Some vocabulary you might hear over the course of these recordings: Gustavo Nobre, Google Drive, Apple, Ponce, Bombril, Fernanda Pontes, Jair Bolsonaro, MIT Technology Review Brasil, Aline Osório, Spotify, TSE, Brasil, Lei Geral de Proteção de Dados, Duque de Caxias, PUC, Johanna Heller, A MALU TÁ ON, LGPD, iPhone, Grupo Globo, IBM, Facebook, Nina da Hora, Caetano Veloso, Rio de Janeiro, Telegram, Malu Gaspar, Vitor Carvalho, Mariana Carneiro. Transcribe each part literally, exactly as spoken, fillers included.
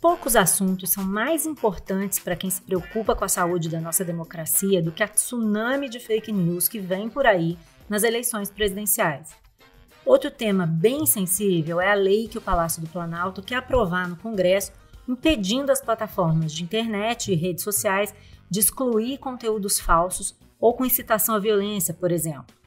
Poucos assuntos são mais importantes para quem se preocupa com a saúde da nossa democracia do que a tsunami de fake news que vem por aí nas eleições presidenciais. Outro tema bem sensível é a lei que o Palácio do Planalto quer aprovar no Congresso, impedindo as plataformas de internet e redes sociais de excluir conteúdos falsos ou com incitação à violência, por exemplo.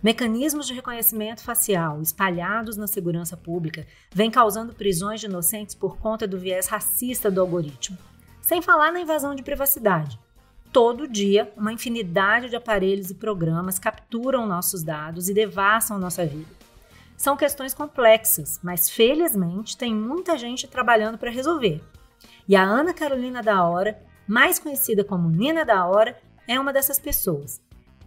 Mecanismos de reconhecimento facial espalhados na segurança pública vêm causando prisões de inocentes por conta do viés racista do algoritmo. Sem falar na invasão de privacidade. Todo dia, uma infinidade de aparelhos e programas capturam nossos dados e devassam nossa vida. São questões complexas, mas felizmente tem muita gente trabalhando para resolver. E a Ana Carolina da Hora, mais conhecida como Nina da Hora, é uma dessas pessoas.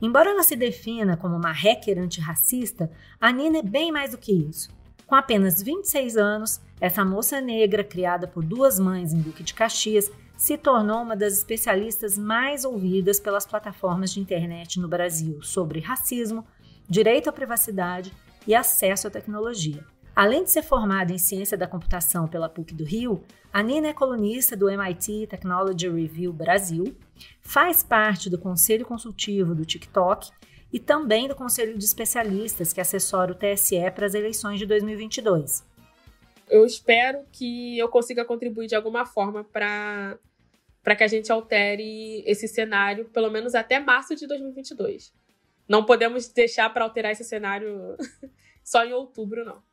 Embora ela se defina como uma hacker antirracista, a Nina é bem mais do que isso. Com apenas vinte e seis anos, essa moça negra, criada por duas mães em Duque de Caxias, se tornou uma das especialistas mais ouvidas pelas plataformas de internet no Brasil sobre racismo, direito à privacidade e acesso à tecnologia. Além de ser formada em ciência da computação pela P U C do Rio, a Nina é colunista do M I T Technology Review Brasil, faz parte do Conselho Consultivo do TikTok e também do Conselho de Especialistas que assessora o T S E para as eleições de dois mil e vinte e dois. Eu espero que eu consiga contribuir de alguma forma para para que a gente altere esse cenário, pelo menos até março de dois mil e vinte e dois. Não podemos deixar para alterar esse cenário só em outubro, não.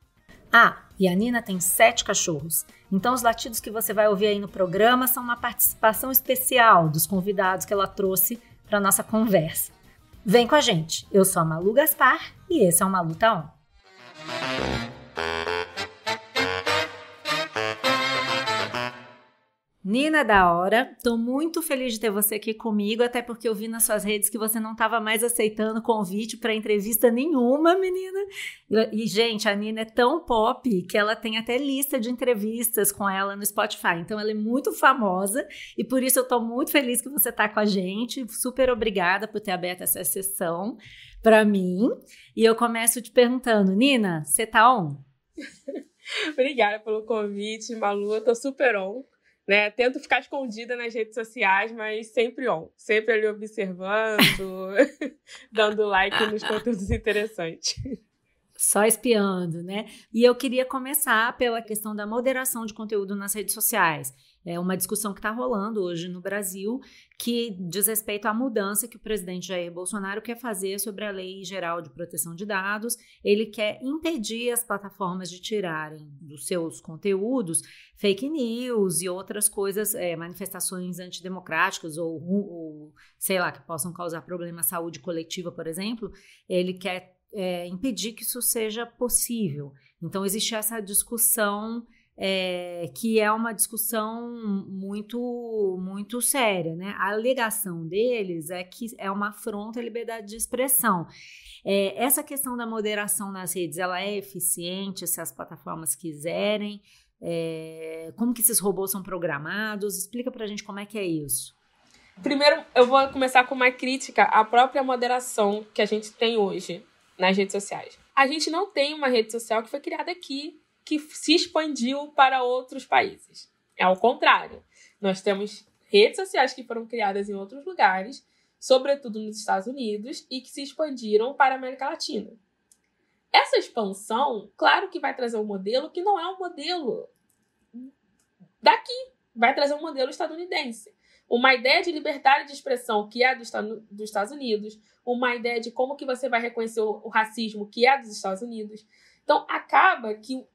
Ah, e a Nina tem sete cachorros, então os latidos que você vai ouvir aí no programa são uma participação especial dos convidados que ela trouxe para nossa conversa. Vem com a gente, eu sou a Malu Gaspar e esse é o Malu Tá On. Nina da Hora, tô muito feliz de ter você aqui comigo, até porque eu vi nas suas redes que você não estava mais aceitando convite para entrevista nenhuma, menina. E, gente, a Nina é tão pop que ela tem até lista de entrevistas com ela no Spotify, então ela é muito famosa e por isso eu tô muito feliz que você tá com a gente. Super obrigada por ter aberto essa sessão para mim. E eu começo te perguntando, Nina, você tá on? Obrigada pelo convite, Malu, eu tô super on. Né? Tento ficar escondida nas redes sociais, mas sempre on. Sempre ali observando, dando like nos conteúdos interessantes. Só espiando, né? E eu queria começar pela questão da moderação de conteúdo nas redes sociais. É uma discussão que está rolando hoje no Brasil que diz respeito à mudança que o presidente Jair Bolsonaro quer fazer sobre a Lei Geral de Proteção de Dados. Ele quer impedir as plataformas de tirarem dos seus conteúdos fake news e outras coisas, é, manifestações antidemocráticas ou, ou, sei lá, que possam causar problema à saúde coletiva, por exemplo. Ele quer é, impedir que isso seja possível. Então, existe essa discussão... É, que é uma discussão muito, muito séria, né? A alegação deles é que é uma afronta à liberdade de expressão. É, essa questão da moderação nas redes, ela é eficiente se as plataformas quiserem? É, como que esses robôs são programados? Explica pra gente como é que é isso. Primeiro, eu vou começar com uma crítica à própria moderação que a gente tem hoje nas redes sociais. A gente não tem uma rede social que foi criada aqui, que se expandiu para outros países. É ao contrário. Nós temos redes sociais que foram criadas em outros lugares, sobretudo nos Estados Unidos, e que se expandiram para a América Latina. Essa expansão, claro que vai trazer um modelo que não é um modelo daqui. Vai trazer um modelo estadunidense. Uma ideia de liberdade de expressão que é dos Estados Unidos, uma ideia de como que você vai reconhecer o racismo que é dos Estados Unidos. Então, acaba que...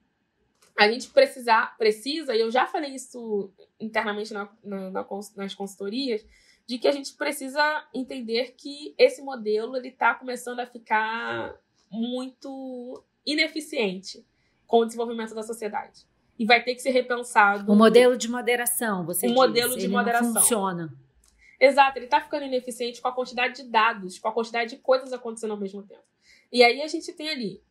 A gente precisa, precisa, e eu já falei isso internamente na, na, na, nas consultorias, de que a gente precisa entender que esse modelo está começando a ficar muito ineficiente com o desenvolvimento da sociedade. E vai ter que ser repensado... O modelo de moderação, você disse. O modelo de moderação. Ele não funciona. Exato, ele está ficando ineficiente com a quantidade de dados, com a quantidade de coisas acontecendo ao mesmo tempo. E aí a gente tem ali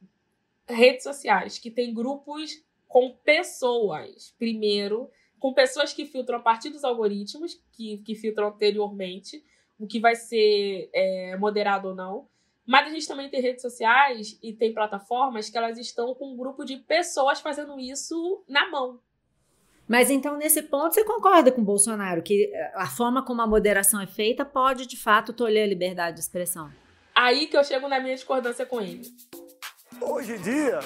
redes sociais que tem grupos... com pessoas, primeiro, com pessoas que filtram a partir dos algoritmos, que, que filtram anteriormente, o que vai ser é, moderado ou não. Mas a gente também tem redes sociais e tem plataformas que elas estão com um grupo de pessoas fazendo isso na mão. Mas então, nesse ponto, você concorda com o Bolsonaro que a forma como a moderação é feita pode, de fato, tolher a liberdade de expressão? Aí que eu chego na minha discordância com ele. Hoje em dia,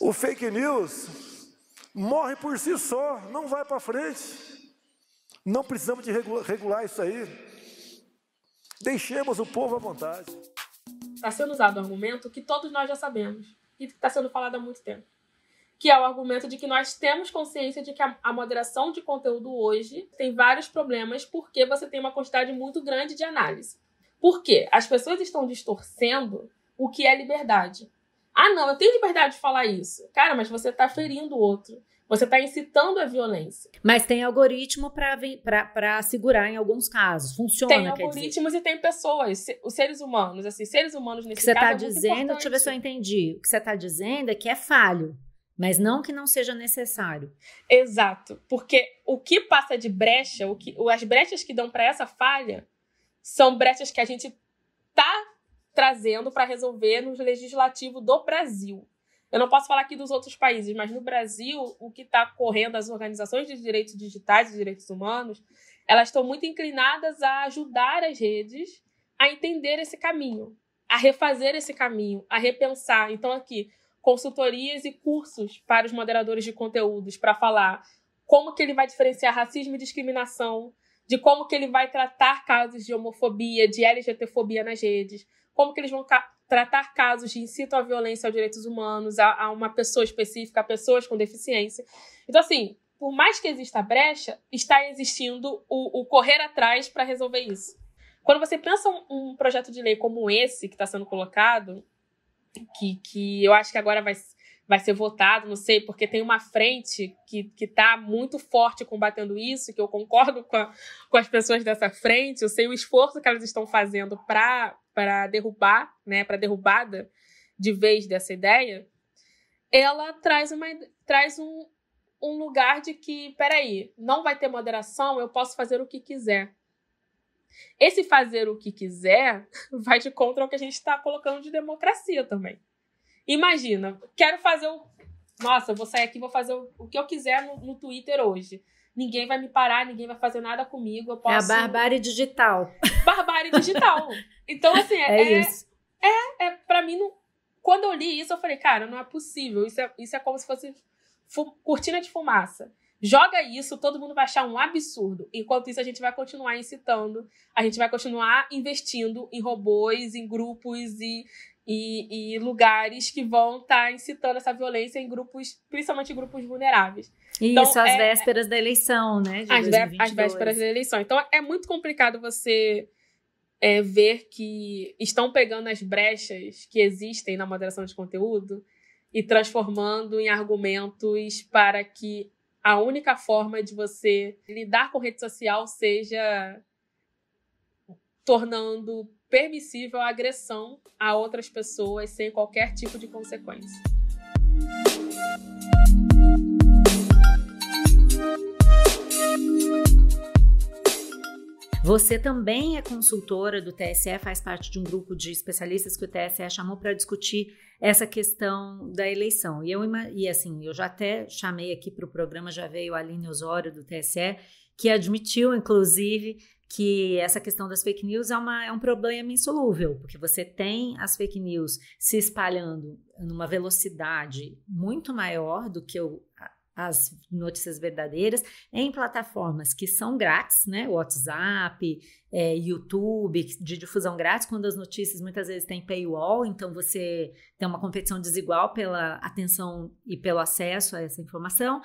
o fake news morre por si só, não vai para frente. Não precisamos de regular isso aí. Deixemos o povo à vontade. Está sendo usado um argumento que todos nós já sabemos e que está sendo falado há muito tempo, que é o argumento de que nós temos consciência de que a moderação de conteúdo hoje tem vários problemas porque você tem uma quantidade muito grande de análise. Por quê? As pessoas estão distorcendo o que é liberdade. Ah, não, eu tenho liberdade de falar isso. Cara, mas você está ferindo o outro. Você está incitando a violência. Mas tem algoritmo para segurar em alguns casos. Funciona, tem algoritmos e tem pessoas, os seres humanos. Assim, seres humanos nesse caso é muito importante. O que você está dizendo, deixa eu ver se eu entendi. O que você está dizendo é que é falho, mas não que não seja necessário. Exato. Porque o que passa de brecha, o que, as brechas que dão para essa falha, são brechas que a gente está trazendo para resolver no legislativo do Brasil. Eu não posso falar aqui dos outros países, mas no Brasil, o que está correndo, as organizações de direitos digitais e direitos humanos, elas estão muito inclinadas a ajudar as redes a entender esse caminho, a refazer esse caminho, a repensar. Então, aqui, consultorias e cursos para os moderadores de conteúdos, para falar como que ele vai diferenciar racismo e discriminação, de como que ele vai tratar casos de homofobia, de L G B T fobia nas redes, como que eles vão ca- tratar casos de incito à violência aos direitos humanos, a, a uma pessoa específica, a pessoas com deficiência. Então, assim, por mais que exista a brecha, está existindo o, o correr atrás para resolver isso. Quando você pensa um, um projeto de lei como esse que está sendo colocado, que, que eu acho que agora vai, vai ser votado, não sei, porque tem uma frente que está muito forte combatendo isso, que eu concordo com, a, com as pessoas dessa frente, eu sei o esforço que elas estão fazendo para... para derrubar, né, para derrubada de vez dessa ideia, ela traz, uma, traz um, um lugar de que, peraí, não vai ter moderação, eu posso fazer o que quiser. Esse fazer o que quiser vai de contra ao que a gente está colocando de democracia também. Imagina, quero fazer o... Nossa, eu vou sair aqui e vou fazer o, o que eu quiser no, no Twitter hoje. Ninguém vai me parar, ninguém vai fazer nada comigo. Eu posso... É a barbárie digital. Barbárie digital. Então, assim, é, é isso. É, é, pra mim, não... quando eu li isso, eu falei, cara, não é possível. Isso é, isso é como se fosse fu- cortina de fumaça. Joga isso, todo mundo vai achar um absurdo. Enquanto isso, a gente vai continuar incitando, a gente vai continuar investindo em robôs, em grupos e, e, e lugares que vão estar tá incitando essa violência em grupos, principalmente grupos vulneráveis. Então, isso, às é, vésperas da eleição, né? De as vésperas da eleição. Então, é muito complicado você... É ver que estão pegando as brechas que existem na moderação de conteúdo e transformando em argumentos para que a única forma de você lidar com rede social seja tornando permissível a agressão a outras pessoas sem qualquer tipo de consequência. Você também é consultora do T S E, faz parte de um grupo de especialistas que o T S E chamou para discutir essa questão da eleição. E, eu, e assim, eu já até chamei aqui para o programa, já veio a Aline Osório do T S E, que admitiu, inclusive, que essa questão das fake news é, uma, é um problema insolúvel, porque você tem as fake news se espalhando numa velocidade muito maior do que o... as notícias verdadeiras, em plataformas que são grátis, né? WhatsApp, é, YouTube, de difusão grátis, quando as notícias muitas vezes têm paywall, então você tem uma competição desigual pela atenção e pelo acesso a essa informação.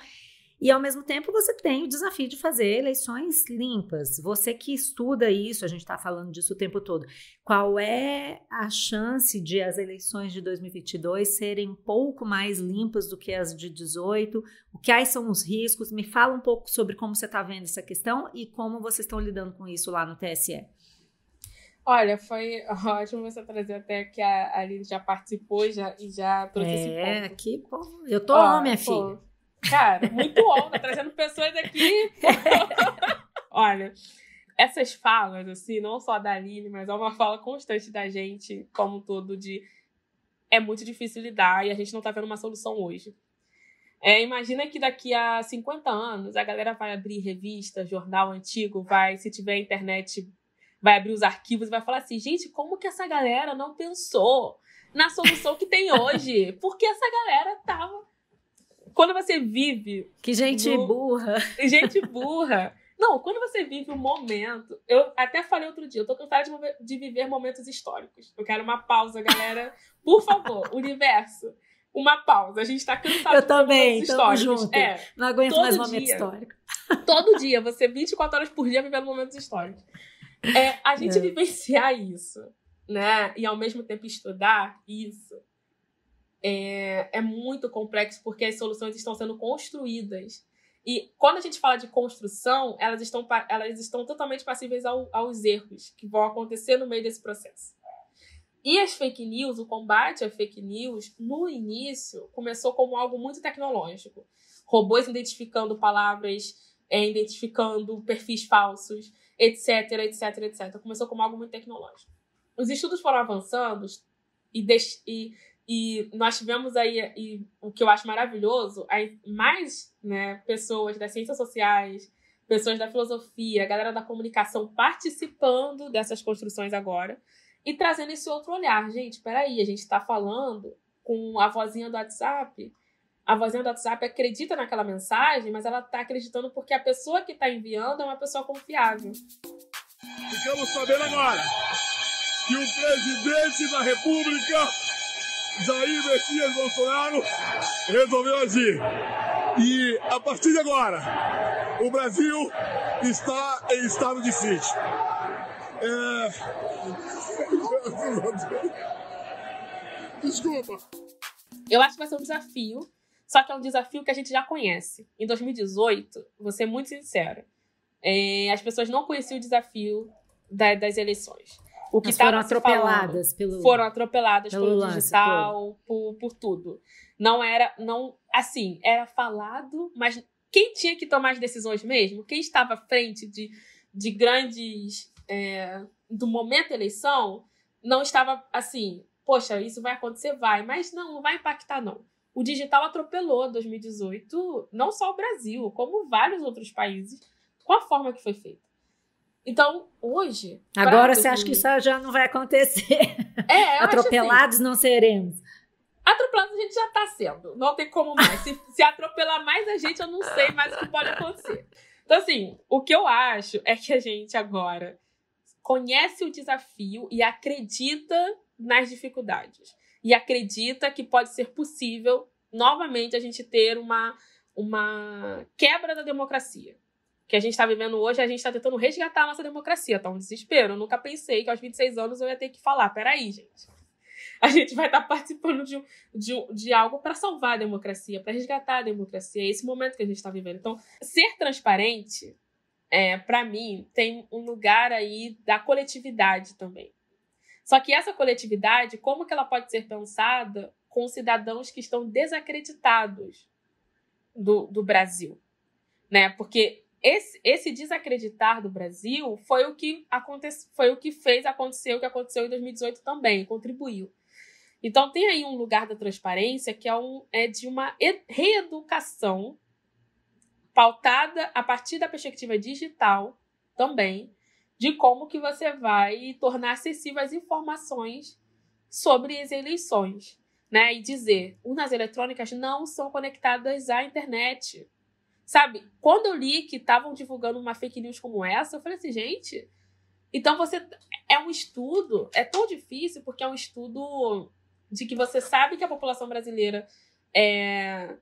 E, ao mesmo tempo, você tem o desafio de fazer eleições limpas. Você que estuda isso, a gente está falando disso o tempo todo, qual é a chance de as eleições de dois mil e vinte e dois serem um pouco mais limpas do que as de dezoito? Quais são os riscos? Me fala um pouco sobre como você está vendo essa questão e como vocês estão lidando com isso lá no T S E. Olha, foi ótimo você trazer até que a Aline já participou e já, já trouxe é, esse ponto. É, aqui, pô, eu tô ó, minha pô. filha. Cara, muito bom, tá trazendo pessoas aqui. Olha, essas falas, assim, não só da Aline, mas é uma fala constante da gente, como um todo, de é muito difícil lidar e a gente não tá vendo uma solução hoje. É, imagina que daqui a cinquenta anos a galera vai abrir revista, jornal antigo, vai, se tiver internet, vai abrir os arquivos e vai falar assim, gente, como que essa galera não pensou na solução que tem hoje? Porque essa galera tava... Quando você vive... Que gente no... burra. Gente burra. Não, quando você vive um momento... Eu até falei outro dia, eu tô cansada de, de viver momentos históricos. Eu quero uma pausa, galera. Por favor, universo. Uma pausa. A gente tá cansado eu de também, momentos históricos. Eu também, tamo junto. Não aguento mais momento dia, histórico. Todo dia, você vinte e quatro horas por dia vivendo momentos históricos. É, a gente é. vivenciar isso, né? E ao mesmo tempo estudar isso é, é muito complexo porque as soluções estão sendo construídas. E quando a gente fala de construção, elas estão, elas estão totalmente passíveis ao, aos erros que vão acontecer no meio desse processo. E as fake news, o combate a fake news, no início, começou como algo muito tecnológico. Robôs identificando palavras, é, identificando perfis falsos, etc, etc, etcétera. Começou como algo muito tecnológico. Os estudos foram avançando e, deix... e, e nós tivemos aí, e, o que eu acho maravilhoso, aí mais, né, pessoas das ciências sociais, pessoas da filosofia, galera da comunicação participando dessas construções agora e trazendo esse outro olhar. Gente, peraí, a gente está falando com a vozinha do WhatsApp, a vozinha do WhatsApp acredita naquela mensagem, mas ela está acreditando porque a pessoa que está enviando é uma pessoa confiável. Ficamos sabendo agora que o presidente da República, Jair Messias Bolsonaro, resolveu agir. E, a partir de agora, o Brasil está em estado de sítio. É... Desculpa. Eu acho que vai ser um desafio, só que é um desafio que a gente já conhece. Em dois mil e dezoito, vou ser muito sincera, é, as pessoas não conheciam o desafio da, das eleições. O que foram atropeladas, falando, pelo, foram atropeladas pelo, pelo digital, por, por tudo. Não era, não, assim, era falado, mas quem tinha que tomar as decisões mesmo, quem estava à frente de, de grandes, é, do momento da eleição, não estava assim, poxa, isso vai acontecer, vai, mas não, não vai impactar não. O digital atropelou dois mil e dezoito, não só o Brasil, como vários outros países, com a forma que foi feita. Então, hoje... Agora você acha que isso já não vai acontecer. É, eu Atropelados acho assim, não seremos. Atropelados a gente já está sendo. Não tem como mais. Se, se atropelar mais a gente, eu não sei mais o que pode acontecer. Então, assim, o que eu acho é que a gente agora conhece o desafio e acredita nas dificuldades. E acredita que pode ser possível, novamente, a gente ter uma, uma quebra da democracia. Que a gente está vivendo hoje, a gente está tentando resgatar a nossa democracia. Tá um desespero. Eu nunca pensei que aos vinte e seis anos eu ia ter que falar, peraí, gente. A gente vai estar tá participando de, de, de algo para salvar a democracia, para resgatar a democracia. É esse momento que a gente está vivendo. Então, ser transparente, é, para mim, tem um lugar aí da coletividade também. Só que essa coletividade, como que ela pode ser pensada com cidadãos que estão desacreditados do, do Brasil? Né? Porque... Esse, esse desacreditar do Brasil foi o que aconteceu, foi o que fez acontecer o que aconteceu em dois mil e dezoito também, contribuiu. Então tem aí um lugar da transparência que é, um, é de uma reeducação pautada a partir da perspectiva digital também, de como que você vai tornar acessíveis as informações sobre as eleições, né? E dizer, urnas eletrônicas não são conectadas à internet. Sabe, quando eu li que estavam divulgando uma fake news como essa, eu falei assim, gente, então você... É um estudo, é tão difícil, porque é um estudo de que você sabe que a população brasileira... É,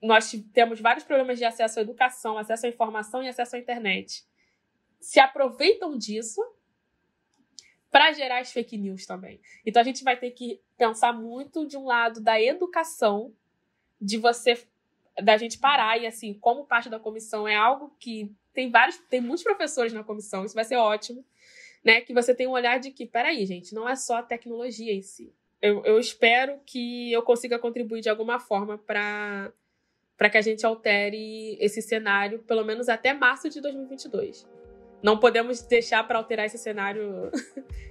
nós temos vários problemas de acesso à educação, acesso à informação e acesso à internet. Se aproveitam disso para gerar as fake news também. Então a gente vai ter que pensar muito de um lado da educação, de você... da gente parar, e assim, como parte da comissão é algo que tem vários, tem muitos professores na comissão, isso vai ser ótimo, né, que você tem um olhar de que, peraí, gente, não é só a tecnologia em si. Eu, eu espero que eu consiga contribuir de alguma forma para para que a gente altere esse cenário, pelo menos até março de dois mil e vinte e dois. Não podemos deixar para alterar esse cenário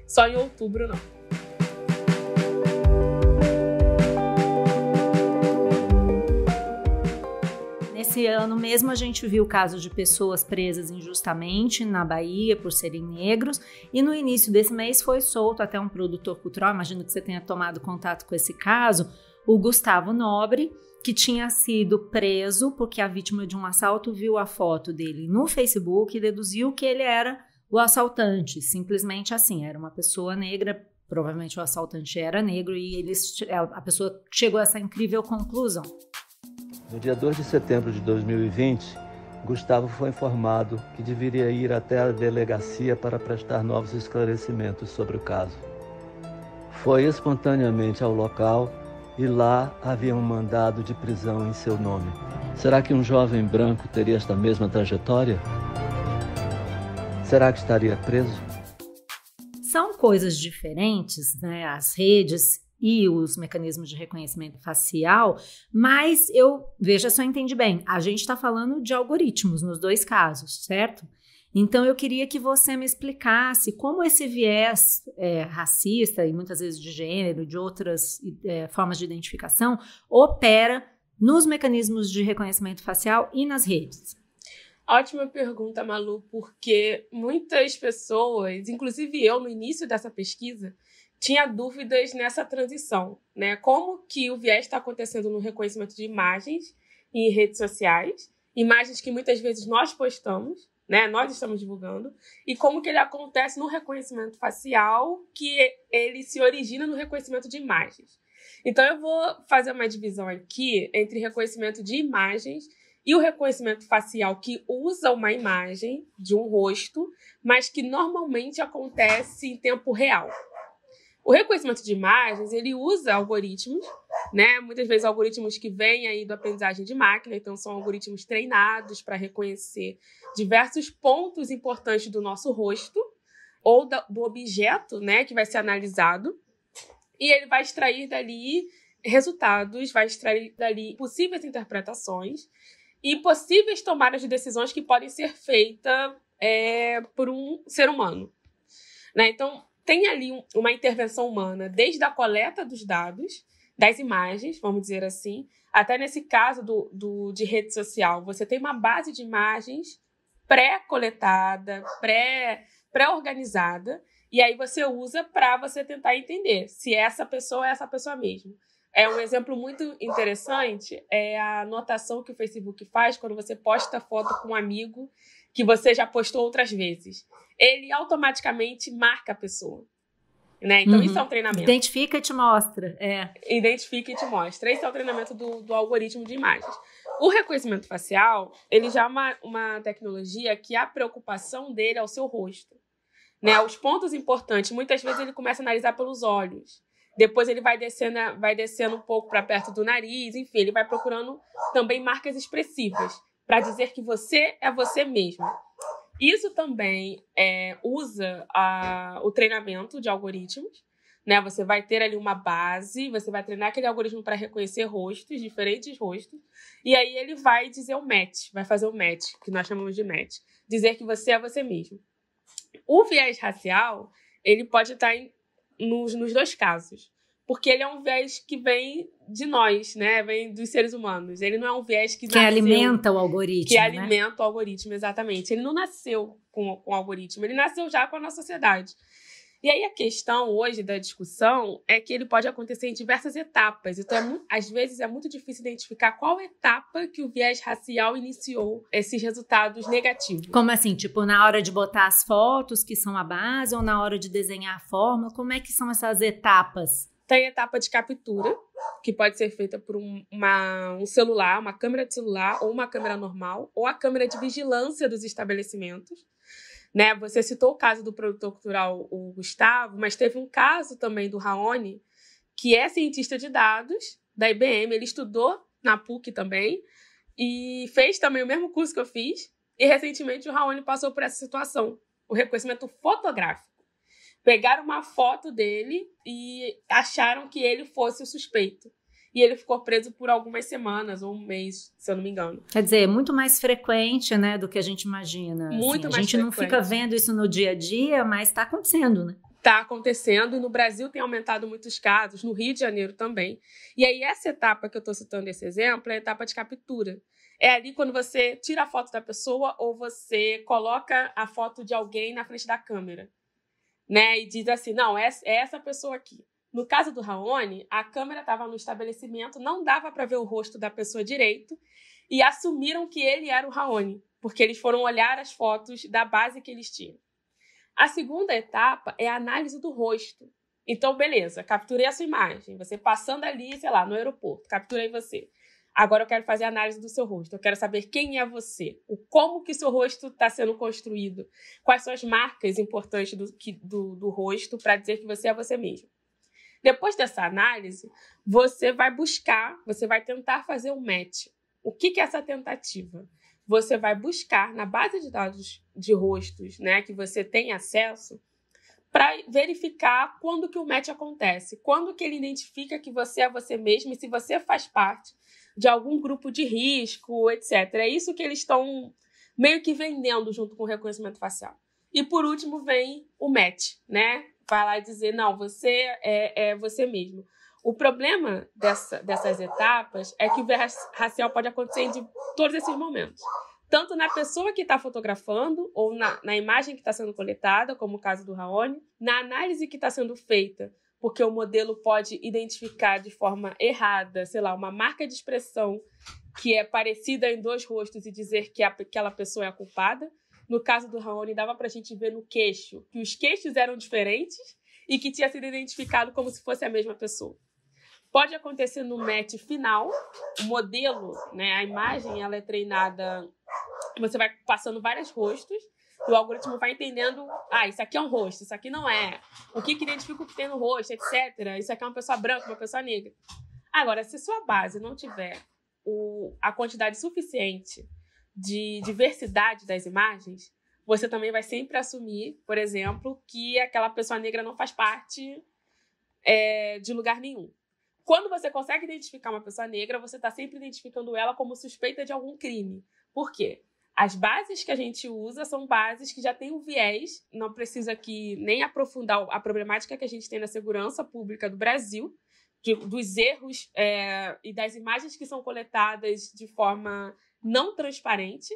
só em outubro, não. ano mesmo a gente viu casos de pessoas presas injustamente na Bahia por serem negros, e no início desse mês foi solto até um produtor cultural, imagino que você tenha tomado contato com esse caso, o Gustavo Nobre, que tinha sido preso porque a vítima de um assalto viu a foto dele no Facebook e deduziu que ele era o assaltante, simplesmente assim, era uma pessoa negra, provavelmente o assaltante era negro, e eles, a pessoa chegou a essa incrível conclusão. No dia dois de setembro de dois mil e vinte, Gustavo foi informado que deveria ir até a delegacia para prestar novos esclarecimentos sobre o caso. Foi espontaneamente ao local e lá havia um mandado de prisão em seu nome. Será que um jovem branco teria esta mesma trajetória? Será que estaria preso? São coisas diferentes, né? As redes e os mecanismos de reconhecimento facial, mas eu, veja se eu entendi bem, a gente está falando de algoritmos nos dois casos, certo? Então eu queria que você me explicasse como esse viés é, racista e muitas vezes de gênero, de outras é, formas de identificação, opera nos mecanismos de reconhecimento facial e nas redes. Ótima pergunta, Malu, porque muitas pessoas, inclusive eu no início dessa pesquisa, tinha dúvidas nessa transição, né? Como que o viés está acontecendo no reconhecimento de imagens em redes sociais, imagens que muitas vezes nós postamos, né? Nós estamos divulgando, e como que ele acontece no reconhecimento facial, que ele se origina no reconhecimento de imagens. Então eu vou fazer uma divisão aqui entre reconhecimento de imagens e o reconhecimento facial, que usa uma imagem de um rosto, mas que normalmente acontece em tempo real. O reconhecimento de imagens, ele usa algoritmos, né? Muitas vezes algoritmos que vêm aí da aprendizagem de máquina, então são algoritmos treinados para reconhecer diversos pontos importantes do nosso rosto ou do objeto, né, que vai ser analisado, e ele vai extrair dali resultados, vai extrair dali possíveis interpretações e possíveis tomadas de decisões que podem ser feitas é, por um ser humano. Né? Então, tem ali um, uma intervenção humana, desde a coleta dos dados, das imagens, vamos dizer assim, até nesse caso do, do, de rede social, você tem uma base de imagens pré-coletada, pré, pré-organizada, e aí você usa para você tentar entender se essa pessoa é essa pessoa mesmo. É um exemplo muito interessante, é a anotação que o Facebook faz quando você posta foto com um amigo que você já postou outras vezes. Ele automaticamente marca a pessoa, né? Então, uhum. Isso é um treinamento. Identifica e te mostra. É. Identifica e te mostra. Esse é o treinamento do, do algoritmo de imagens. O reconhecimento facial, ele já é uma, uma tecnologia que a preocupação dele é o seu rosto, né? Os pontos importantes, muitas vezes ele começa a analisar pelos olhos. Depois ele vai descendo, vai descendo um pouco para perto do nariz, enfim, ele vai procurando também marcas expressivas para dizer que você é você mesmo. Isso também é, usa a, o treinamento de algoritmos, né? Você vai ter ali uma base, você vai treinar aquele algoritmo para reconhecer rostos, diferentes rostos, e aí ele vai dizer o match, vai fazer o match, que nós chamamos de match, dizer que você é você mesmo. O viés racial, ele pode estar em Nos, nos dois casos, porque ele é um viés que vem de nós, né? Vem dos seres humanos. Ele não é um viés que... Que nasceu, alimenta o algoritmo, Que né? alimenta o algoritmo, exatamente. Ele não nasceu com, com o algoritmo, ele nasceu já com a nossa sociedade. E aí a questão hoje da discussão é que ele pode acontecer em diversas etapas. Então, é muito, às vezes, é muito difícil identificar qual etapa que o viés racial iniciou esses resultados negativos. Como assim? Tipo, na hora de botar as fotos, que são a base, ou na hora de desenhar a forma? Como é que são essas etapas? Tem a etapa de captura, que pode ser feita por um, uma, um celular, uma câmera de celular, ou uma câmera normal, ou a câmera de vigilância dos estabelecimentos. Né, você citou o caso do produtor cultural, o Gustavo, mas teve um caso também do Raoni, que é cientista de dados da I B M, ele estudou na P U C também e fez também o mesmo curso que eu fiz, e recentemente o Raoni passou por essa situação, o reconhecimento fotográfico. Pegaram uma foto dele e acharam que ele fosse o suspeito. E ele ficou preso por algumas semanas ou um mês, se eu não me engano. Quer dizer, é muito mais frequente, né, do que a gente imagina. Muito assim, mais frequente. A gente não fica vendo isso no dia a dia, mas está acontecendo, né? Está acontecendo, e no Brasil tem aumentado muitos casos, no Rio de Janeiro também. E aí essa etapa que eu estou citando, esse exemplo, é a etapa de captura. É ali quando você tira a foto da pessoa ou você coloca a foto de alguém na frente da câmera, né? E diz assim, não, é essa pessoa aqui. No caso do Raoni, a câmera estava no estabelecimento, não dava para ver o rosto da pessoa direito e assumiram que ele era o Raoni, porque eles foram olhar as fotos da base que eles tinham. A segunda etapa é a análise do rosto. Então, beleza, capturei a sua imagem, você passando ali, sei lá, no aeroporto, capturei você. Agora eu quero fazer a análise do seu rosto, eu quero saber quem é você, o como que seu rosto está sendo construído, quais são as marcas importantes do, que, do, do rosto para dizer que você é você mesmo. Depois dessa análise, você vai buscar, você vai tentar fazer um match. O que, que é essa tentativa? Você vai buscar na base de dados de rostos, né, que você tem acesso, para verificar quando que o match acontece, quando que ele identifica que você é você mesmo e se você faz parte de algum grupo de risco, etcétera. É isso que eles estão meio que vendendo junto com o reconhecimento facial. E, por último, vem o match, né? Vai lá dizer, não, você é, é você mesmo. O problema dessa, dessas etapas é que o erro racial pode acontecer em de todos esses momentos. Tanto na pessoa que está fotografando ou na, na imagem que está sendo coletada, como o caso do Raoni, na análise que está sendo feita, porque o modelo pode identificar de forma errada, sei lá, uma marca de expressão que é parecida em dois rostos e dizer que aquela pessoa é a culpada. No caso do Raoni, dava para a gente ver no queixo que os queixos eram diferentes e que tinha sido identificado como se fosse a mesma pessoa. Pode acontecer no match final, o modelo, né, a imagem, ela é treinada, você vai passando vários rostos, e o algoritmo vai entendendo, ah, isso aqui é um rosto, isso aqui não é, o que, que identifica o que tem no rosto, etcétera. Isso aqui é uma pessoa branca, uma pessoa negra. Agora, se sua base não tiver o, a quantidade suficiente de diversidade das imagens, você também vai sempre assumir, por exemplo, que aquela pessoa negra não faz parte é, de lugar nenhum. Quando você consegue identificar uma pessoa negra, você está sempre identificando ela como suspeita de algum crime. Por quê? As bases que a gente usa são bases que já têm um viés, não precisa aqui nem aprofundar a problemática que a gente tem na segurança pública do Brasil, de, dos erros é, e das imagens que são coletadas de forma não transparente,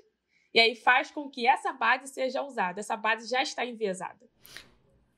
e aí faz com que essa base seja usada, essa base já está enviesada.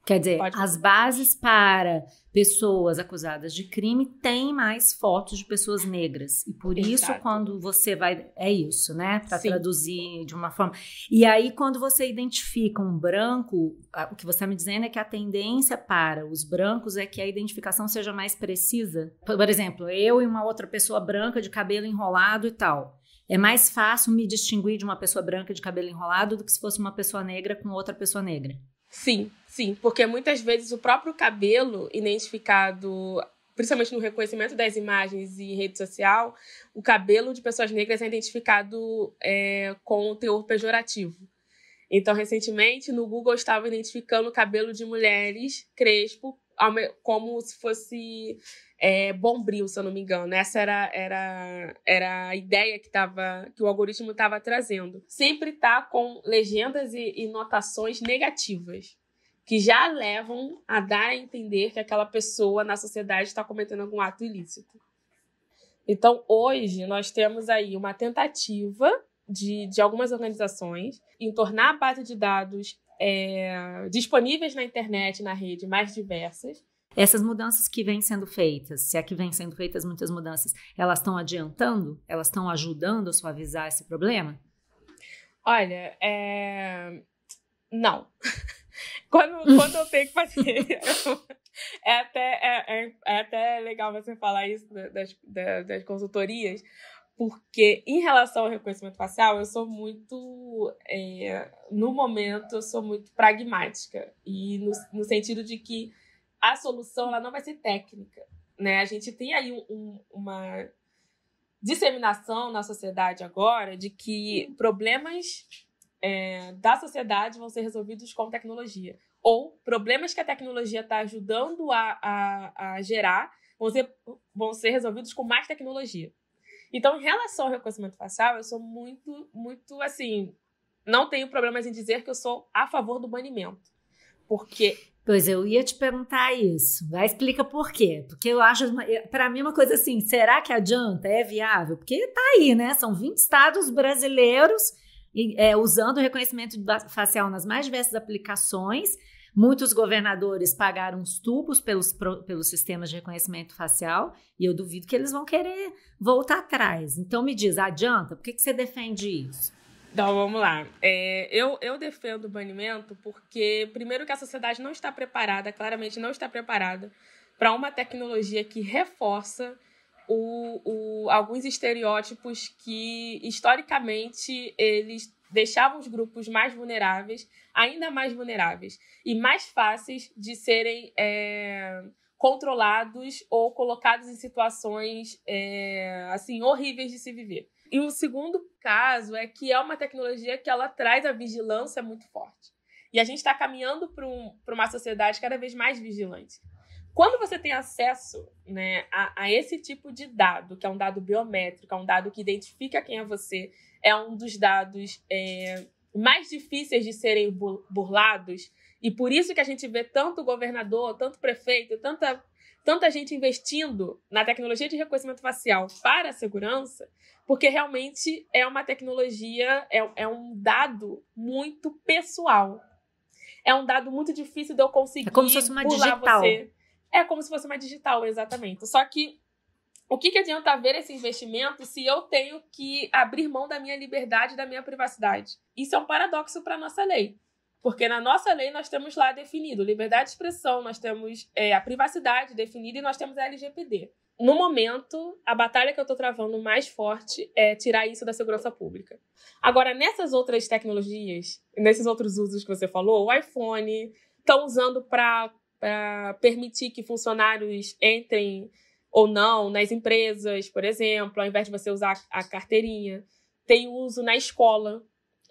Quer dizer, Pode. as bases para pessoas acusadas de crime têm mais fotos de pessoas negras. E por Exato. isso, quando você vai... É isso, né? Para traduzir de uma forma... E aí, quando você identifica um branco, o que você está me dizendo é que a tendência para os brancos é que a identificação seja mais precisa. Por exemplo, eu e uma outra pessoa branca de cabelo enrolado e tal. É mais fácil me distinguir de uma pessoa branca de cabelo enrolado do que se fosse uma pessoa negra com outra pessoa negra. Sim, sim, porque muitas vezes o próprio cabelo identificado, principalmente no reconhecimento das imagens e rede social, o cabelo de pessoas negras é identificado é, com um teor pejorativo. Então, recentemente, no Google estava identificando o cabelo de mulheres crespo como se fosse é, bombril, se eu não me engano. Essa era, era, era a ideia que, tava, que o algoritmo estava trazendo. Sempre está com legendas e, e notações negativas, que já levam a dar a entender que aquela pessoa na sociedade está cometendo algum ato ilícito. Então, hoje, nós temos aí uma tentativa de, de algumas organizações em tornar a base de dados É, disponíveis na internet, na rede, mais diversas. Essas mudanças que vêm sendo feitas, se é que vêm sendo feitas muitas mudanças, elas estão adiantando? Elas estão ajudando a suavizar esse problema? Olha, é... não. Quando, quando eu tenho que fazer... é, até, é, é, é até legal você falar isso das, das, das consultorias, porque em relação ao reconhecimento facial, eu sou muito, é, no momento, eu sou muito pragmática. E no, no sentido de que a solução ela não vai ser técnica, né? A gente tem aí um, um, uma disseminação na sociedade agora de que problemas é, da sociedade vão ser resolvidos com tecnologia. Ou problemas que a tecnologia está ajudando a, a, a gerar vão ser, vão ser resolvidos com mais tecnologia. Então, em relação ao reconhecimento facial, eu sou muito, muito, assim, não tenho problemas em dizer que eu sou a favor do banimento. porque... Pois eu ia te perguntar isso. Vai, explica por quê. Porque eu acho, para mim, uma coisa assim, será que adianta? É viável? Porque tá aí, né? São vinte estados brasileiros é, usando o reconhecimento facial nas mais diversas aplicações. Muitos governadores pagaram uns tubos pelos, pelos sistemas de reconhecimento facial e eu duvido que eles vão querer voltar atrás. Então me diz, adianta? Por que, que você defende isso? Então, vamos lá. É, eu, eu defendo o banimento porque, primeiro, que a sociedade não está preparada, claramente não está preparada para uma tecnologia que reforça o, o, alguns estereótipos que, historicamente, eles deixavam os grupos mais vulneráveis, ainda mais vulneráveis e mais fáceis de serem é, controlados ou colocados em situações é, assim, horríveis de se viver. E o segundo caso é que é uma tecnologia que ela traz a vigilância muito forte. E a gente está caminhando para um, para uma sociedade cada vez mais vigilante. Quando você tem acesso, né, a, a esse tipo de dado, que é um dado biométrico, é um dado que identifica quem é você, é um dos dados é, mais difíceis de serem burlados, e por isso que a gente vê tanto governador, tanto prefeito, tanta... tanta gente investindo na tecnologia de reconhecimento facial para a segurança, porque realmente é uma tecnologia, é, é um dado muito pessoal. É um dado muito difícil de eu conseguir pular você. É como se fosse uma digital. Você. É como se fosse uma digital, exatamente. Só que o que, que adianta haver esse investimento se eu tenho que abrir mão da minha liberdade, da minha privacidade? Isso é um paradoxo para a nossa lei. Porque na nossa lei nós temos lá definido liberdade de expressão, nós temos é, a privacidade definida e nós temos a L G P D. No momento, a batalha que eu estou travando mais forte é tirar isso da segurança pública. Agora, nessas outras tecnologias, nesses outros usos que você falou, o iPhone estão usando para permitir que funcionários entrem ou não nas empresas, por exemplo, ao invés de você usar a carteirinha. Tem uso na escola.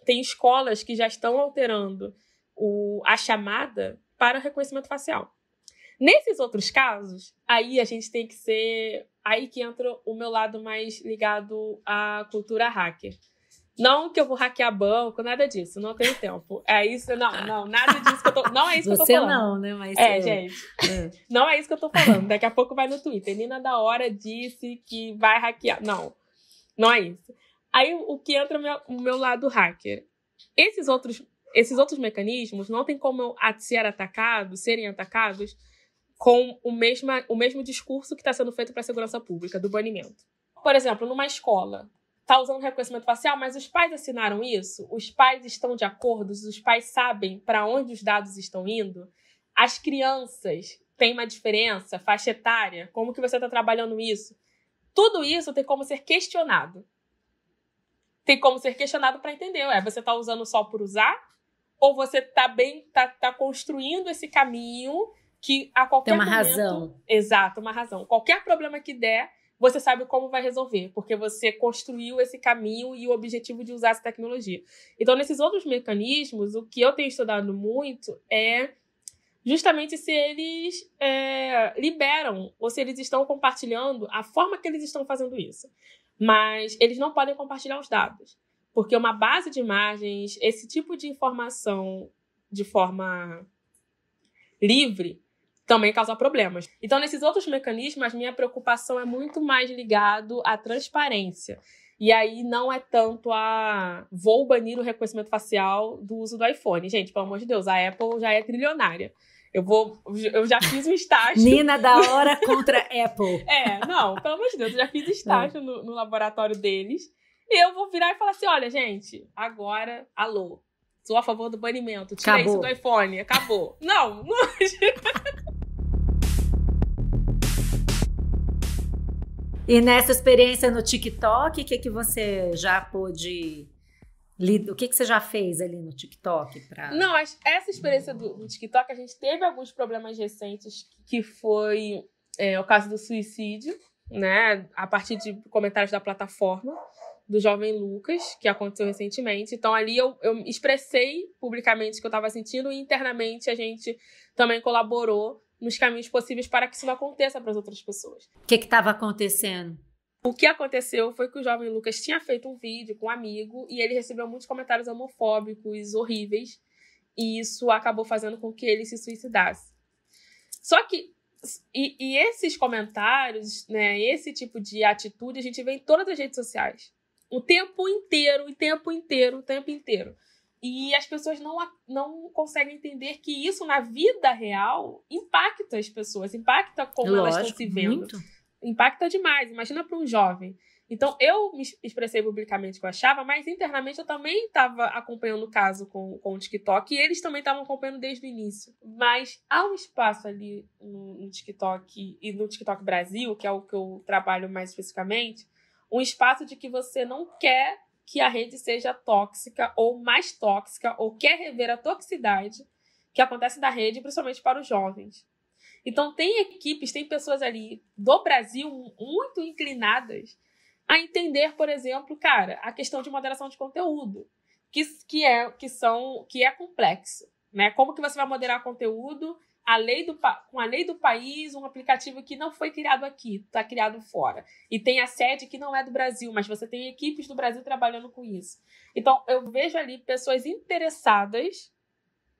Tem escolas que já estão alterando o, a chamada para reconhecimento facial. Nesses outros casos, aí a gente tem que ser... Aí que entra o meu lado mais ligado à cultura hacker. Não que eu vou hackear banco, nada disso, não tenho tempo. É isso, não, não, nada disso que eu tô... Não é isso que eu tô falando. Você não, né? Mas é, eu... gente. É. Não é isso que eu tô falando. Daqui a pouco vai no Twitter. Nina da Hora disse que vai hackear. Não, não é isso. Aí o que entra o meu, meu lado hacker. Esses outros, esses outros mecanismos não tem como eu ser atacado, serem atacados com o, mesma, o mesmo discurso que está sendo feito para a segurança pública, do banimento. Por exemplo, numa escola, está usando reconhecimento facial, mas os pais assinaram isso? Os pais estão de acordo? Os pais sabem para onde os dados estão indo? As crianças têm uma diferença, faixa etária? Como que você está trabalhando isso? Tudo isso tem como ser questionado. Tem como ser questionado para entender. Ué, você está usando só por usar? Ou você está bem, tá, tá construindo esse caminho que a qualquer momento... Tem uma momento, razão. Exato, uma razão. Qualquer problema que der, você sabe como vai resolver. Porque você construiu esse caminho e o objetivo de usar essa tecnologia. Então, nesses outros mecanismos, o que eu tenho estudado muito é justamente se eles é, liberam ou se eles estão compartilhando a forma que eles estão fazendo isso. Mas eles não podem compartilhar os dados, porque uma base de imagens, esse tipo de informação de forma livre, também causa problemas. Então, nesses outros mecanismos, a minha preocupação é muito mais ligada à transparência. E aí não é tanto a... Vou banir o reconhecimento facial do uso do iPhone. Gente, pelo amor de Deus, a Apple já é trilionária. Eu, vou, eu já fiz um estágio... Nina da Hora contra Apple. É, não, pelo amor de Deus, eu já fiz estágio no, no laboratório deles. E eu vou virar e falar assim, olha, gente, agora, alô, sou a favor do banimento, tira acabou. Isso do iPhone, acabou. Não, não... E nessa experiência no TikTok, o que, que você já pôde... O que, que você já fez ali no TikTok? Pra... Não, essa experiência do, do TikTok, a gente teve alguns problemas recentes, que foi é, o caso do suicídio, né? A partir de comentários da plataforma, do jovem Lucas, que aconteceu recentemente. Então, ali eu, eu expressei publicamente o que eu estava sentindo e internamente a gente também colaborou nos caminhos possíveis para que isso não aconteça para as outras pessoas. O que estava acontecendo? O que aconteceu foi que o jovem Lucas tinha feito um vídeo com um amigo e ele recebeu muitos comentários homofóbicos, horríveis. E isso acabou fazendo com que ele se suicidasse. Só que, e, e esses comentários, né, esse tipo de atitude, a gente vê em todas as redes sociais. O tempo inteiro, o tempo inteiro, o tempo inteiro. E as pessoas não, não conseguem entender que isso, na vida real, impacta as pessoas, impacta como Lógico, elas estão se vendo. Muito. Impacta demais, imagina para um jovem. Então, eu me expressei publicamente o que eu achava, mas internamente eu também estava acompanhando o caso com, com o TikTok, e eles também estavam acompanhando desde o início. Mas há um espaço ali no, no TikTok, e no TikTok Brasil, que é o que eu trabalho mais especificamente, um espaço de que você não quer que a rede seja tóxica, ou mais tóxica, ou quer rever a toxicidade que acontece na rede, principalmente para os jovens. Então, tem equipes, tem pessoas ali do Brasil muito inclinadas a entender, por exemplo, cara, a questão de moderação de conteúdo, que, que, é, que, são, que é complexo, né? Como que você vai moderar conteúdo a lei do, com a lei do país, um aplicativo que não foi criado aqui, está criado fora. E tem a sede que não é do Brasil, mas você tem equipes do Brasil trabalhando com isso. Então, eu vejo ali pessoas interessadas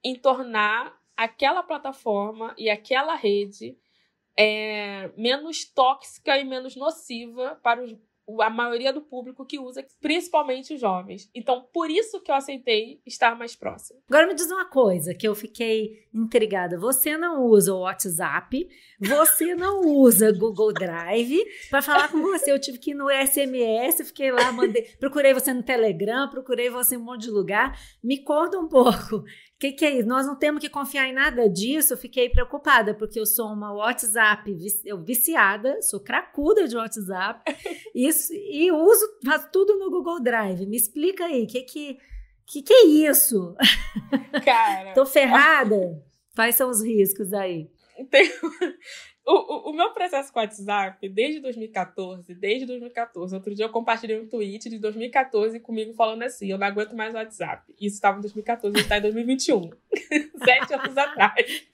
em tornar aquela plataforma e aquela rede é, menos tóxica e menos nociva para os a maioria do público que usa, principalmente os jovens. Então, por isso que eu aceitei estar mais próximo. Agora me diz uma coisa que eu fiquei intrigada. Você não usa o WhatsApp, você não usa Google Drive. Para falar com você, eu tive que ir no S M S, fiquei lá, mandei, procurei você no Telegram, procurei você em um monte de lugar. Me conta um pouco. O que, que é isso? Nós não temos que confiar em nada disso. Eu fiquei preocupada, porque eu sou uma WhatsApp, eu viciada, sou cracuda de WhatsApp isso, e uso, faço tudo no Google Drive. Me explica aí, o que, que, que, que é isso? Cara... Tô ferrada? Quais são os riscos aí? Tem... O, o, o meu processo com o WhatsApp, desde dois mil e catorze, desde dois mil e catorze, outro dia eu compartilhei um tweet de dois mil e catorze comigo falando assim, eu não aguento mais o WhatsApp. Isso estava em dois mil e catorze, está em dois mil e vinte e um. Sete anos atrás.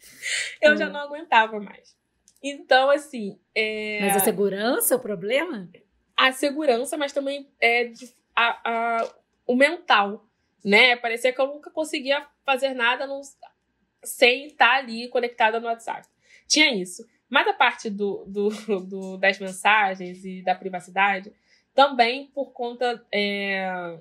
Eu hum. já não aguentava mais. Então, assim... É... Mas a segurança é o problema? A segurança, mas também é a, a, o mental, né? Parecia que eu nunca conseguia fazer nada no, sem estar ali conectada no WhatsApp. Tinha isso. Mas a parte do, do, do, das mensagens e da privacidade, também por conta... É,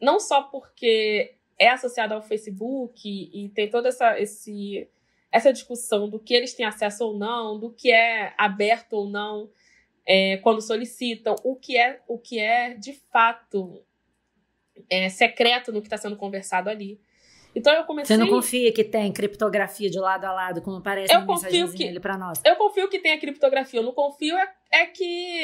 não só porque é associado ao Facebook e tem toda essa, esse, essa discussão do que eles têm acesso ou não, do que é aberto ou não, é, quando solicitam, o que é, o que é de fato é, secreto no que está sendo conversado ali. Então eu comecei... Você não confia que tem criptografia de lado a lado, como aparece na mensagenzinha ali para nós? Eu confio que tem a criptografia. Eu não confio é, é que...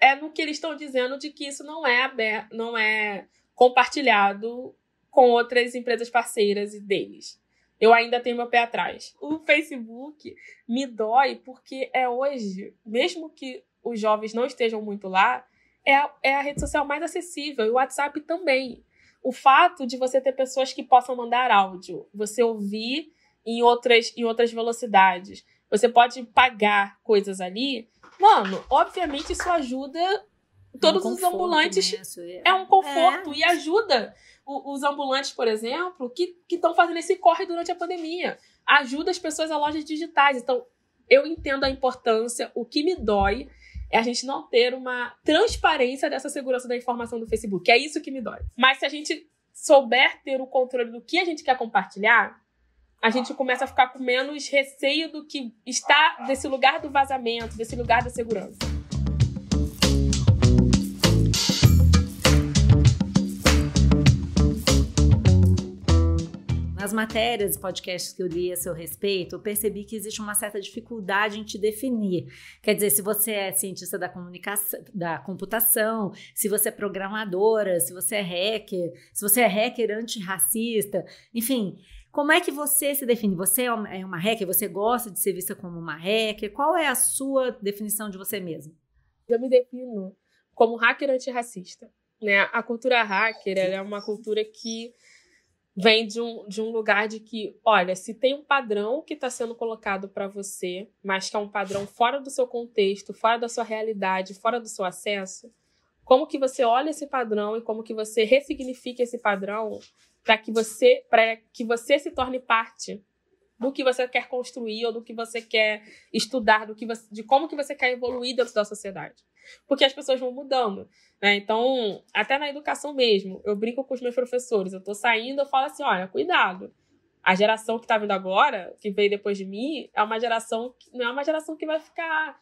É no que eles estão dizendo de que isso não é, aberto, não é compartilhado com outras empresas parceiras e deles. Eu ainda tenho meu pé atrás. O Facebook me dói porque é hoje, mesmo que os jovens não estejam muito lá, é a, é a rede social mais acessível. E o WhatsApp também. O fato de você ter pessoas que possam mandar áudio, você ouvir em outras, em outras velocidades, você pode pagar coisas ali, mano, obviamente isso ajuda todos os ambulantes. Isso. É um conforto é. E ajuda o, os ambulantes, por exemplo, que estão fazendo esse corre durante a pandemia. Ajuda as pessoas a lojas digitais. Então, eu entendo a importância, o que me dói é a gente não ter uma transparência dessa segurança da informação do Facebook. É isso que me dói. Mas se a gente souber ter o controle do que a gente quer compartilhar, a gente começa a ficar com menos receio do que está desse lugar do vazamento, desse lugar da segurança. Nas matérias e podcasts que eu li a seu respeito, eu percebi que existe uma certa dificuldade em te definir. Quer dizer, se você é cientista da comunicação, da computação, se você é programadora, se você é hacker, se você é hacker antirracista, enfim, como é que você se define? Você é uma hacker? Você gosta de ser vista como uma hacker? Qual é a sua definição de você mesma? Eu me defino como hacker antirracista, né? A cultura hacker, ela é uma cultura que vem de um, de um lugar de que, olha, se tem um padrão que está sendo colocado para você, mas que é um padrão fora do seu contexto, fora da sua realidade, fora do seu acesso, como que você olha esse padrão e como que você ressignifica esse padrão para que você, para que você se torne parte do que você quer construir ou do que você quer estudar, do que você, de como que você quer evoluir dentro da sociedade. Porque as pessoas vão mudando, né? Então, até na educação mesmo, eu brinco com os meus professores, eu estou saindo, eu falo assim, olha, cuidado, a geração que está vindo agora, que veio depois de mim, é uma geração que, não é uma geração que vai ficar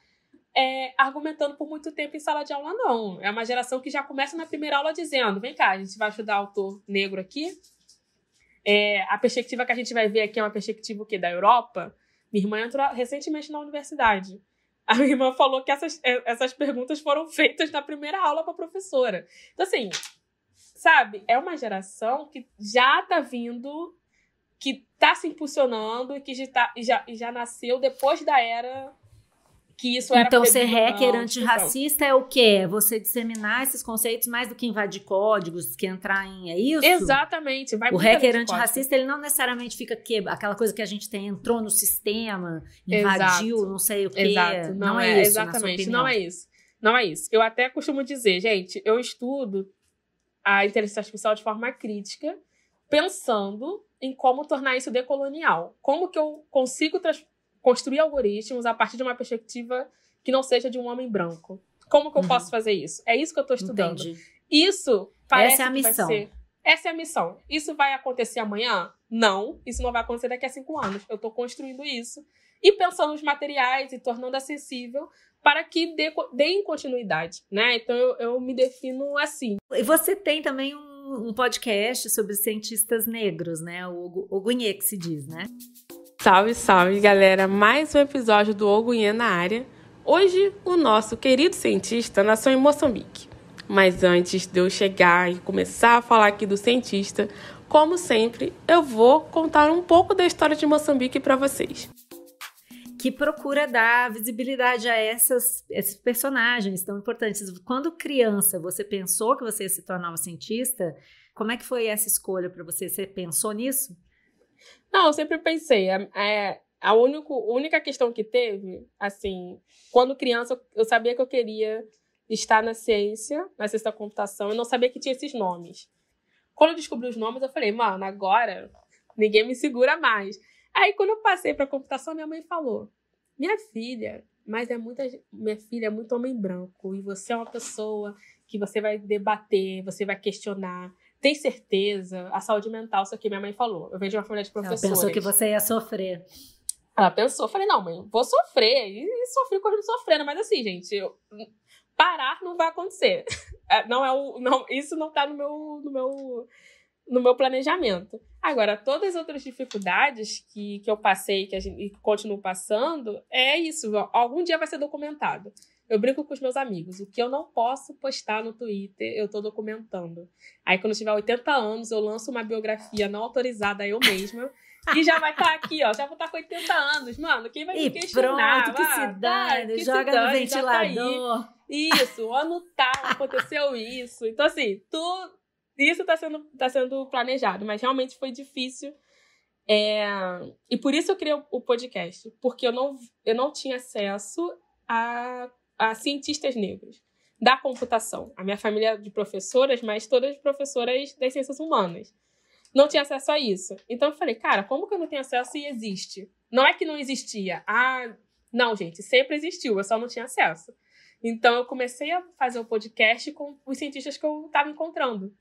é, argumentando por muito tempo em sala de aula, não. É uma geração que já começa na primeira aula dizendo, vem cá, a gente vai estudar autor negro aqui, é, a perspectiva que a gente vai ver aqui é uma perspectiva o quê? Da Europa. Minha irmã entrou recentemente na universidade. A minha irmã falou que essas, essas perguntas foram feitas na primeira aula para a professora. Então, assim, sabe? É uma geração que já está vindo, que está se impulsionando e que já, tá, já, já nasceu depois da era que isso era... Então, ser hacker antirracista é o quê? É você disseminar esses conceitos mais do que invadir códigos, que entrar em... É isso? Exatamente. Vai o hacker antirracista, ele não necessariamente fica... Que, aquela coisa que a gente tem, entrou no sistema, invadiu, Exato. Não sei o quê. Exato. Não, não é, é isso, exatamente. Não é isso. Não é isso. Eu até costumo dizer, gente, eu estudo a inteligência artificial de forma crítica, pensando em como tornar isso decolonial. Como que eu consigo trans- construir algoritmos a partir de uma perspectiva que não seja de um homem branco. Como que eu uhum. posso fazer isso? É isso que eu estou estudando. Entendi. Isso parece Essa é a que missão. Vai ser... Essa é a missão. Isso vai acontecer amanhã? Não. Isso não vai acontecer daqui a cinco anos. Eu estou construindo isso e pensando nos materiais e tornando acessível para que dê, dê continuidade, né? Então, eu, eu me defino assim. E você tem também um, um podcast sobre cientistas negros, né? O Ogunhê, que se diz, né? Salve, salve, galera! Mais um episódio do Ogunhê na área. Hoje, o nosso querido cientista nasceu em Moçambique. Mas antes de eu chegar e começar a falar aqui do cientista, como sempre, eu vou contar um pouco da história de Moçambique para vocês. Que procura dar visibilidade a essas, esses personagens tão importantes. Quando criança, você pensou que você ia se tornar uma cientista? Como é que foi essa escolha para você? Você pensou nisso? Não, eu sempre pensei, é, a, único, a única questão que teve, assim, quando criança eu sabia que eu queria estar na ciência, na ciência da computação, eu não sabia que tinha esses nomes. Quando eu descobri os nomes, eu falei, mano, agora ninguém me segura mais. Aí quando eu passei para computação, minha mãe falou, minha filha, mas é muita, minha filha é muito homem branco, e você é uma pessoa que você vai debater, você vai questionar. Tem certeza, a saúde mental, isso aqui minha mãe falou. Eu venho de uma família de professores. Ela pensou que você ia sofrer. Ela pensou, eu falei, não, mãe, vou sofrer. E sofri quando não sofrendo. Mas assim, gente, eu... parar não vai acontecer. Não é o, não, isso não está no meu, no, meu, no meu planejamento. Agora, todas as outras dificuldades que, que eu passei que a gente, e que continuo passando, é isso. Algum dia vai ser documentado. Eu brinco com os meus amigos. O que eu não posso postar no Twitter, eu tô documentando. Aí, quando eu tiver oitenta anos, eu lanço uma biografia não autorizada eu mesma. E já vai estar tá aqui, ó. Já vou estar tá com oitenta anos, mano. Quem vai me questionar? Pronto, que se dane, que joga se dane, no ventilador. Tá isso, o ano tal, tá, aconteceu isso. Então, assim, tu... isso tá sendo, tá sendo planejado. Mas, realmente, foi difícil. É... E por isso eu criei o podcast. Porque eu não, eu não tinha acesso a... a cientistas negros da computação. A minha família é de professoras, mas todas professoras das ciências humanas. Não tinha acesso a isso. Então eu falei, cara, como que eu não tenho acesso e existe? Não é que não existia. Ah, não, gente, sempre existiu, eu só não tinha acesso. Então eu comecei a fazer o podcast com os cientistas que eu estava encontrando,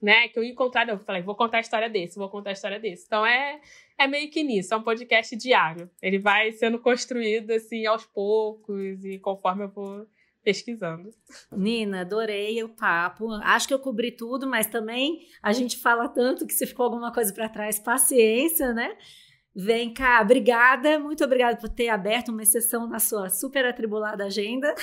né? Que eu encontrava, eu falei, vou contar a história desse, vou contar a história desse. Então é, é meio que nisso, é um podcast diário. Ele vai sendo construído assim aos poucos e conforme eu vou pesquisando. Nina, adorei o papo. Acho que eu cobri tudo, mas também a gente fala tanto que se ficou alguma coisa para trás, paciência, né? Vem cá, obrigada, muito obrigada por ter aberto uma exceção na sua super atribulada agenda.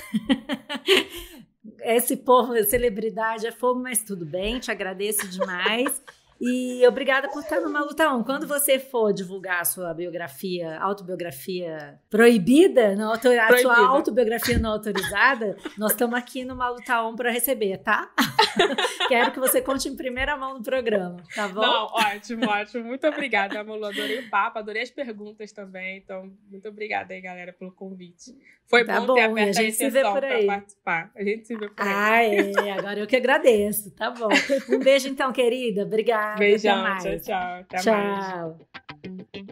Esse povo, celebridade é fogo, mas tudo bem, te agradeço demais. E obrigada por estar no Malu Tá On. Quando você for divulgar a sua biografia, autobiografia proibida, não autorizada, sua autobiografia não autorizada, nós estamos aqui no Malu Tá On para receber, tá? Quero que você conte em primeira mão no programa, tá bom? Não, ótimo, ótimo. Muito obrigada, Malu. Adorei o papo, adorei as perguntas também. Então, muito obrigada aí, galera, pelo convite. Foi tá bom, bom ter aberto a, a exceção para participar. A gente se vê por aí. Ah, é. Agora eu que agradeço, tá bom. Um beijo então, querida. Obrigada. Beijão, até mais. Tchau, tchau. Até tchau. Mais.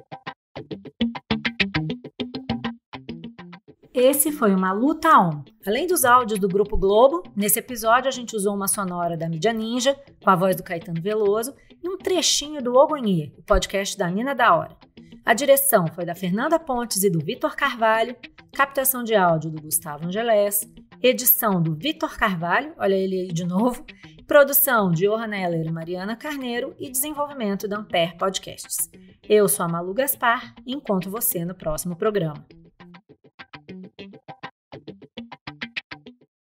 Esse foi o Malu Tá On. Além dos áudios do Grupo Globo, nesse episódio a gente usou uma sonora da Mídia Ninja, com a voz do Caetano Veloso, e um trechinho do Ogunhê, o podcast da Nina da Hora. A direção foi da Fernanda Pontes e do Vitor Carvalho, captação de áudio do Gustavo Angelés, edição do Vitor Carvalho, olha ele aí de novo, produção de Johanna Heller e Mariana Carneiro e desenvolvimento da Amper Podcasts. Eu sou a Malu Gaspar e encontro você no próximo programa.